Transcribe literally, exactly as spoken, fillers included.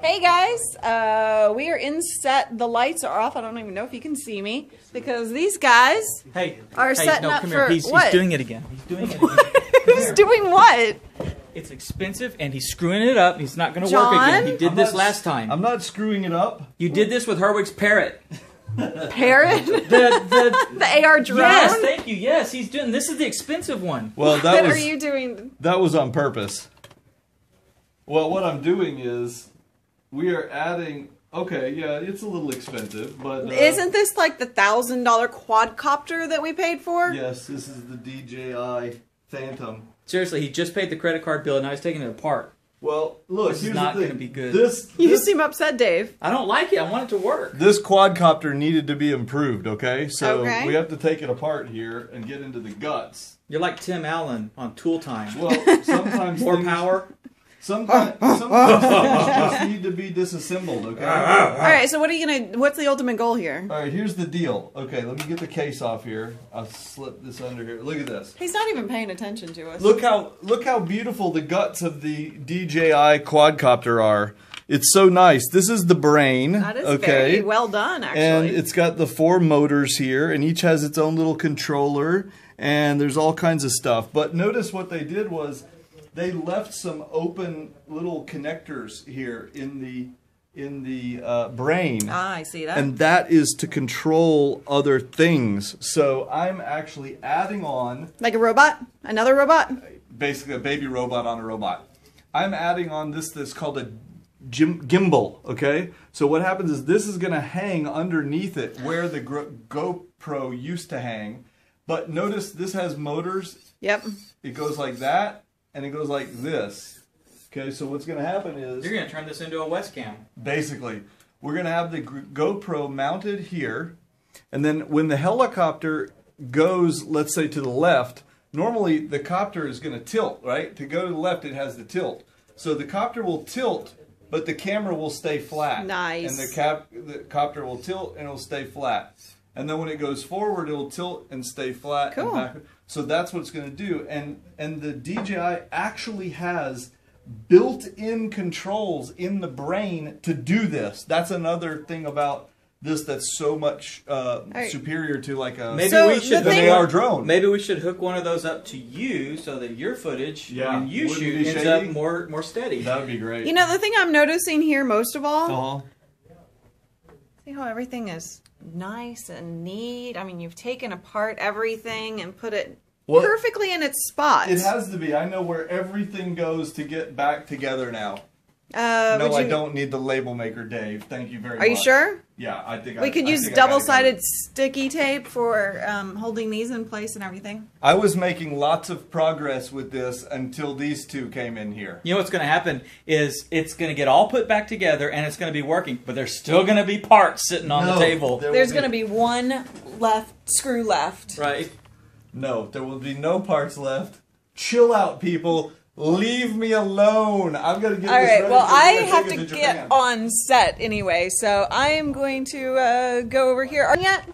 Hey guys, uh, we are in set. The lights are off. I don't even know if you can see me because these guys hey, are hey, setting no, up come here. for he's, what? He's doing it again. He's doing it again. Who's doing what? It's expensive and he's screwing it up. He's not going to work again. He did I'm this not, last time. I'm not screwing it up. You did this with Herwig's parrot. Parrot? the, the, the A R drone? Yes, thank you. Yes, he's doing this is the expensive one. Well, that what was, are you doing? That was on purpose. Well, what I'm doing is we are adding, okay, yeah, it's a little expensive, but... Uh, Isn't this like the one thousand dollar quadcopter that we paid for? Yes, this is the D J I Phantom. Seriously, he just paid the credit card bill and now he's taking it apart. Well, look, this is not going to be good. This, this, you seem upset, Dave. I don't like it. I want it to work. This quadcopter needed to be improved, okay? So okay. we have to take it apart here and get into the guts. You're like Tim Allen on Tool Time. Well, sometimes... More power. Sometimes, sometimes just need to be disassembled, okay? All right, so what are you going to, what's the ultimate goal here? All right, here's the deal. Okay, let me get the case off here. I'll slip this under here. Look at this. He's not even paying attention to us. Look how, look how beautiful the guts of the D J I quadcopter are. It's so nice. This is the brain. That is okay. very well done, actually. And it's got the four motors here, and each has its own little controller, and there's all kinds of stuff. But notice what they did was... They left some open little connectors here in the in the uh, brain. Ah, I see that. And that is to control other things. So I'm actually adding on... Like a robot? Another robot? Basically a baby robot on a robot. I'm adding on this that's called a gim gimbal, okay? So what happens is this is going to hang underneath it where the GoPro used to hang. But notice this has motors. Yep. It goes like that. And it goes like this. Okay, so what's going to happen is... You're going to turn this into a West Cam. Basically. We're going to have the GoPro mounted here. And then when the helicopter goes, let's say, to the left, normally the copter is going to tilt, right? To go to the left, it has the tilt. So the copter will tilt, but the camera will stay flat. Nice. And the, cap the copter will tilt and it'll stay flat. And then when it goes forward, it'll tilt and stay flat. Cool. And back. So that's what it's going to do. And, and the D J I actually has built-in controls in the brain to do this. That's another thing about this that's so much uh, right. superior to like a maybe so we should, an A R drone. Maybe we should hook one of those up to you so that your footage yeah. when you Wouldn't shoot ends up more, more steady. That would be great. You know, the thing I'm noticing here most of all, uh-huh. see how everything is. Nice and neat. I mean, you've taken apart everything and put it well, perfectly in its spot. It has to be. I know where everything goes to get back together now. Uh, no, you... I don't need the label maker, Dave. Thank you very Are much. Are you sure? Yeah, I think we I, could I use double-sided sticky tape for um, holding these in place and everything. I was making lots of progress with this until these two came in here. You know what's going to happen is it's going to get all put back together and it's going to be working, but there's still going to be parts sitting on no, the table. There there's going to be one left screw left. Right. No, there will be no parts left. Chill out, people. Leave me alone. I'm going to get All this right, ready well, I have to, to get on set anyway, so I am going to uh, go over here. Are you yet?